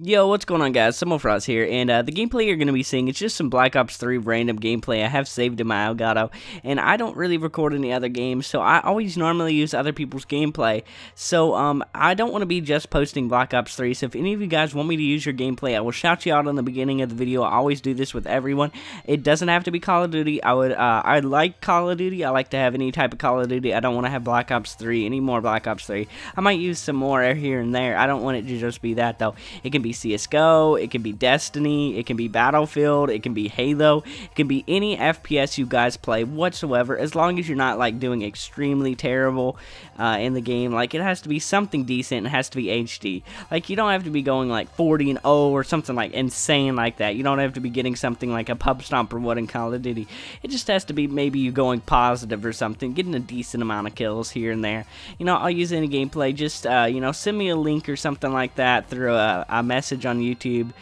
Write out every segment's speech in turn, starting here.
Yo, what's going on, guys? Cebmofroz here, and the gameplay you're going to be seeing, it's just some Black Ops 3 random gameplay I have saved in my Elgato, and I don't really record any other games, so I always normally use other people's gameplay, so I don't want to be just posting Black Ops 3, so if any of you guys want me to use your gameplay, I will shout you out on the beginning of the video. I always do this with everyone. It doesn't have to be Call of Duty. I like Call of Duty. I like to have any type of Call of Duty. I don't want to have Black Ops 3, any more Black Ops 3. I might use some more here and there. I don't want it to just be that, though. It can be CSGO, it can be Destiny, it can be Battlefield, it can be Halo, it can be any FPS you guys play whatsoever, as long as you're not like doing extremely terrible in the game. Like, it has to be something decent, it has to be HD. Like, you don't have to be going like 40-0 or something like insane like that. You don't have to be getting something like a pub stomp or what in Call of Duty. It just has to be maybe you going positive or something, getting a decent amount of kills here and there. You know, I'll use any gameplay. Just you know, send me a link or something like that through a message on YouTube,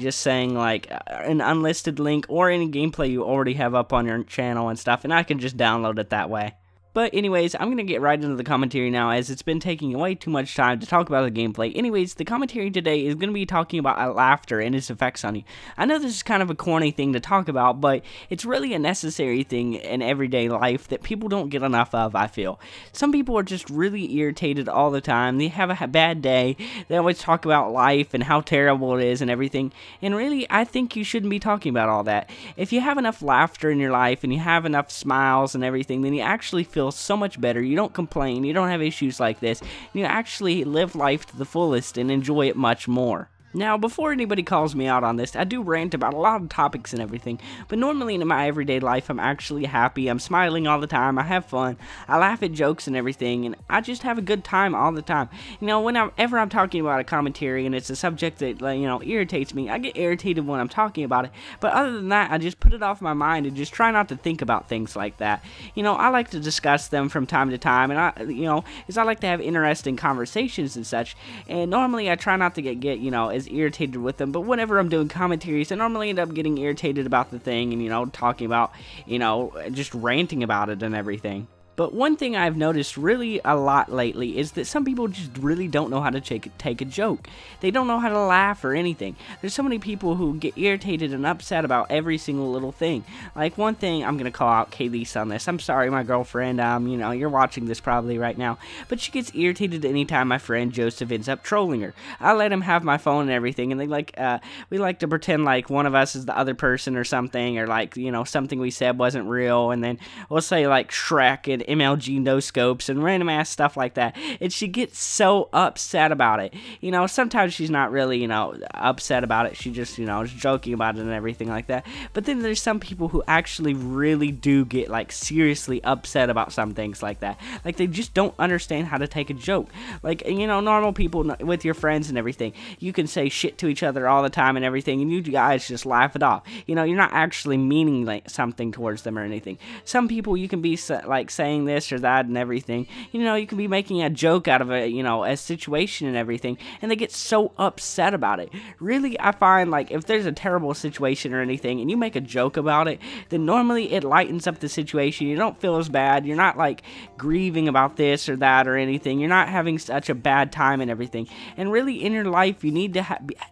just saying like an unlisted link or any gameplay you already have up on your channel and stuff, and I can just download it that way. But anyways, I'm going to get right into the commentary now, as it's been taking way too much time to talk about the gameplay. Anyways, the commentary today is going to be talking about laughter and its effects on you. I know this is kind of a corny thing to talk about, but it's really a necessary thing in everyday life that people don't get enough of, I feel. Some people are just really irritated all the time. They have a bad day. They always talk about life and how terrible it is and everything. And really, I think you shouldn't be talking about all that. If you have enough laughter in your life and you have enough smiles and everything, then you actually feel so much better. You don't complain, you don't have issues like this, you actually live life to the fullest and enjoy it much more. Now, before anybody calls me out on this, I do rant about a lot of topics and everything, but normally in my everyday life, I'm actually happy, I'm smiling all the time, I have fun, I laugh at jokes and everything, and I just have a good time all the time. You know, whenever I'm talking about a commentary and it's a subject that, you know, irritates me, I get irritated when I'm talking about it, but other than that, I just put it off my mind and just try not to think about things like that. You know, I like to discuss them from time to time, and I like to have interesting conversations and such, and normally I try not to get you know, as irritated with them, but whenever I'm doing commentaries, I normally end up getting irritated about the thing and, you know, talking about, you know, just ranting about it and everything. But one thing I've noticed really a lot lately is that some people just really don't know how to take a joke. They don't know how to laugh or anything. There's so many people who get irritated and upset about every single little thing. Like, one thing, I'm going to call out Kayleese on this. I'm sorry, my girlfriend, you know, you're watching this probably right now. But she gets irritated anytime my friend Joseph ends up trolling her. I let him have my phone and everything, and they we like to pretend like one of us is the other person or something, or like, you know, something we said wasn't real, and then we'll say like Shrek and MLG no scopes and random ass stuff like that, and she gets so upset about it. You know, sometimes she's not really, you know, upset about it, she just, you know, is joking about it and everything like that. But then there's some people who actually really do get like seriously upset about some things like that. Like, they just don't understand how to take a joke. Like, you know, normal people with your friends and everything, you can say shit to each other all the time and everything, and you guys just laugh it off. You know, you're not actually meaning like something towards them or anything. Some people, you can be like saying this or that and everything, you know, you can be making a joke out of a, you know, a situation and everything, and they get so upset about it. Really, I find like if there's a terrible situation or anything and you make a joke about it, then normally it lightens up the situation. You don't feel as bad, you're not like grieving about this or that or anything, you're not having such a bad time and everything. And really, in your life, you need to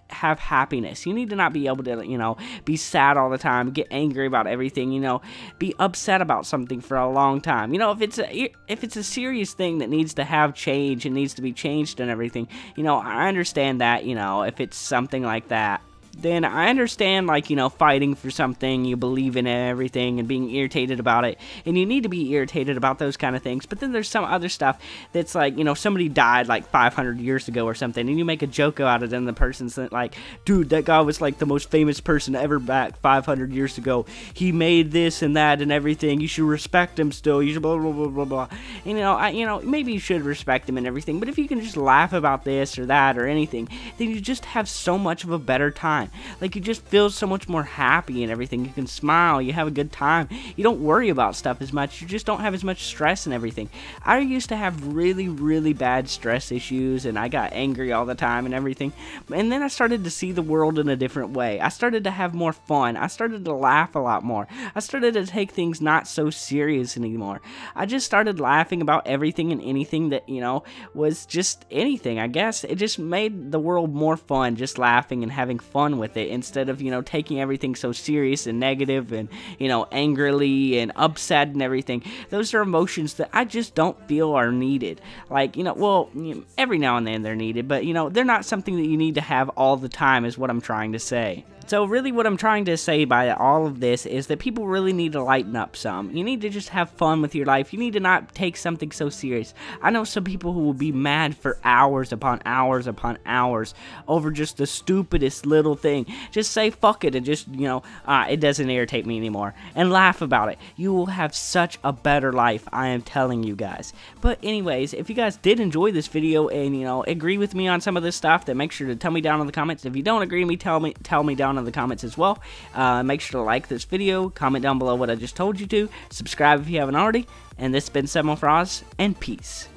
have happiness. You need to not be able to, you know, be sad all the time, get angry about everything, you know, be upset about something for a long time. You know, if it's a serious thing that needs to have change and needs to be changed and everything, you know, I understand that. You know, if it's something like that, then I understand, like, you know, fighting for something you believe in and everything and being irritated about it, and you need to be irritated about those kind of things. But then there's some other stuff that's like, you know, somebody died like 500 years ago or something, and you make a joke about it, and the person's like, dude, that guy was like the most famous person ever back 500 years ago, he made this and that and everything, you should respect him still, you should blah blah blah blah blah. And, you know, you know, maybe you should respect him and everything, but if you can just laugh about this or that or anything, then you just have so much of a better time. time. Like, you just feel so much more happy and everything. You can smile, you have a good time, you don't worry about stuff as much, you just don't have as much stress and everything. I used to have really bad stress issues, and I got angry all the time and everything, and then I started to see the world in a different way. I started to have more fun, I started to laugh a lot more, I started to take things not so serious anymore. I just started laughing about everything and anything that, you know, was just anything, I guess. It just made the world more fun, just laughing and having fun with it, instead of, you know, taking everything so serious and negative and, you know, angrily and upset and everything. Those are emotions that I just don't feel are needed. Like, you know, well, every now and then they're needed, but, you know, they're not something that you need to have all the time, is what I'm trying to say. So really what I'm trying to say by all of this is that people really need to lighten up some. You need to just have fun with your life. You need to not take something so serious. I know some people who will be mad for hours upon hours upon hours over just the stupidest little thing. Just say fuck it and just, you know, it doesn't irritate me anymore, and laugh about it. You will have such a better life, I am telling you guys. But anyways, if you guys did enjoy this video and, you know, agree with me on some of this stuff, then make sure to tell me down in the comments. If you don't agree with me, tell me down in the comments as well. Make sure to like this video, comment down below what I just told you to, subscribe if you haven't already, and this has been cebmofroz, and peace.